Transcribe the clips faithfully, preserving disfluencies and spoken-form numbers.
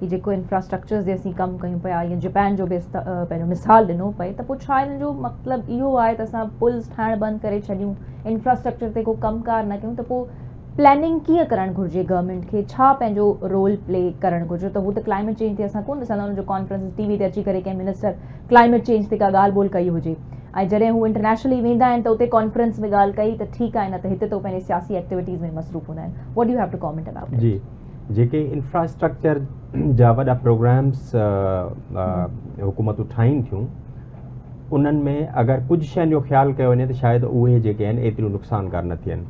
कि जेको इंफ्रास्ट्रक्चर्स जैसी कम कयूं पाया या जापान जो बि पहिरियों मिसाल ॾिनो पए त पोइ छा हिन जो मतिलबु इहो आहे त असां पुल्स ठाहिण बंदि करे छॾियूं, इंफ्रास्ट्रक्चर ते को कमकार न कयूं, त पोइ प्लानिंग कीअं करणु घुरिजे गवर्नमेंट खे, छा पंहिंजो रोल प्ले करणु घुरिजे? त हू त क्लाइमेट चेंज ते असां कोन ॾिसंदा आहियूं जो कॉन्फ्रेंस टी वी ते अची करे कंहिं मिनिस्टर क्लाइमेट चेंज ते का ॻाल्हि ॿोल कई हुजे ऐं जॾहिं हू इंटरनेशनली वेंदा आहिनि त उते कॉन्फ्रेंस में ॻाल्हि कई त ठीकु आहे, न त हिते त पंहिंजे सियासी एक्टिविटीज़ में मसरूफ़ हूंदा आहिनि। What you have to comment about जी जेके इंफ्रास्ट्रक्चर जा वॾा प्रोग्राम्स हुकूमत ठाहिनि थियूं उन्हनि में अगरि कुझु शयुनि जो ख़्यालु कयो वञे त शायदि उहे जेके आहिनि एतिरियूं नुक़सानकार न थियनि।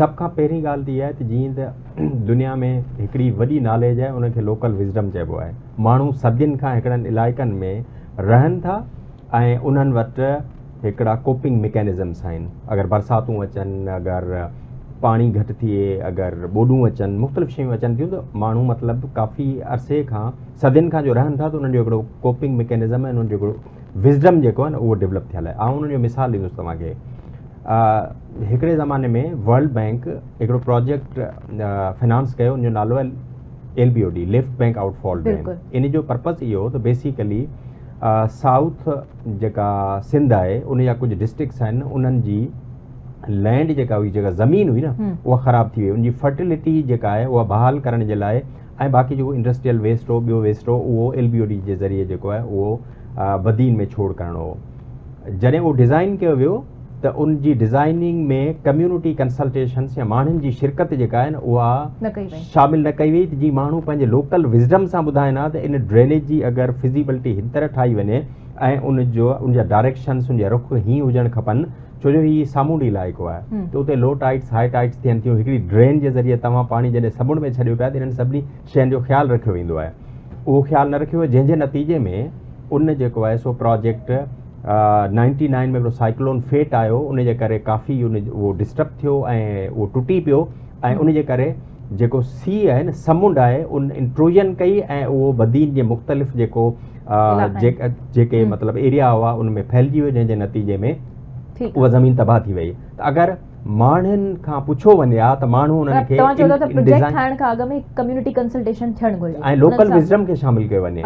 सभ खां पहिरीं ॻाल्हि इहा आहे त जीअं त दुनिया में हिकिड़ी वॾी नॉलेज आहे उनखे लोकल विज़डम चइबो आहे। माण्हू सदियुनि खां हिकिड़नि इलाइक़नि में रहनि था ऐं उन्हनि वटि हिकिड़ा कोपिंग मिकेनिज़म्स आहिनि। अगरि बरसातूं अचनि, अगरि पानी घटि थिए, अगरि ॿोॾूं अचनि, मुख़्तलिफ़ शयूं अचनि थियूं त माण्हू मतिलबु काफ़ी अरसे खां सदियुनि खां जो रहनि था त उन्हनि जो हिकिड़ो कोपिंग मिकेनिज़म ऐं उन्हनि जो हिकिड़ो विज़डम जेको आहे न उहो डेवलप थियल आहे। ऐं उन्हनि जो मिसाल ॾींदुसि तव्हांखे, हिकिड़े ज़माने में वर्ल्ड बैंक हिकिड़ो प्रोजेक्ट फाइनांस कयो, उनजो नालो आहे L B O D, left bank outfall bank. इन जो पर्पज़ इहो हो त बेसिकली साउथ जेका सिंध आहे उन जा कुझु डिस्ट्रिक्ट्स आहिनि, उन्हनि जी लैंड जेका हुई, जेका ज़मीन हुई न उहा ख़राबु थी वई, उनजी फर्टिलिटी जेका आहे उहा बहाल करण जे लाइ ऐं बाक़ी जेको इंडस्ट्रियल वेस्ट हो, ॿियो वेस्ट हो, उहो एल बी ओ डी जे ज़रिए जेको आहे उहो बदीन में छोड़ करणो हो। जॾहिं उहो डिज़ाइन कयो वियो त उनजी डिज़ाइनिंग में कम्यूनिटी कंसल्टेशन्स या माण्हुनि जी शिरकत जेका आहे न उहा शामिलु न कई वई, जीअं माण्हू पंहिंजे लोकल विज़डम सां ॿुधाइनि हा त इन ड्रेनेज जी अगरि फिज़िबिलिटी हिन तरह ठाही वञे ऐं उनजो उनजा डायरेक्शन्स, उनजा रुख हीअं हुजणु खपनि, छो जो हीअ सामूंडी इलाइक़ो आहे त उते लो टाइड्स हाई टाइड्स थियनि थियूं। हिकिड़ी ड्रेन जे ज़रिए तव्हां पाणी जॾहिं समुंड में छॾियो पिया त इन्हनि सभिनी शयुनि जो ख़्यालु रखियो वेंदो आहे, उहो ख़्यालु न रखियो वियो जंहिंजे नतीजे में उन जेको आहे सो प्रोजेक्ट नाइंटी नाइन में हिकिड़ो साइक्लोन फेट आयो, उन जे करे काफ़ी उन उहो डिस्टर्ब थियो ऐं उहो टुटी पियो ऐं उन जे करे जेको सीउ आहे न समुंड आहे उन इंट्रोजन कई ऐं उहो बदीन जे मुख़्तलिफ़ जेको जेके मतिलबु एरिया हुआ उनमें फैलिजी वियो, जंहिंजे नतीजे में उहा ज़मीन तबाह थी वई। त अगरि माण्हुनि खां पुछो वञे हा त माण्हू उन्हनि खे ऐं लोकल विज़डम खे शामिलु कयो वञे।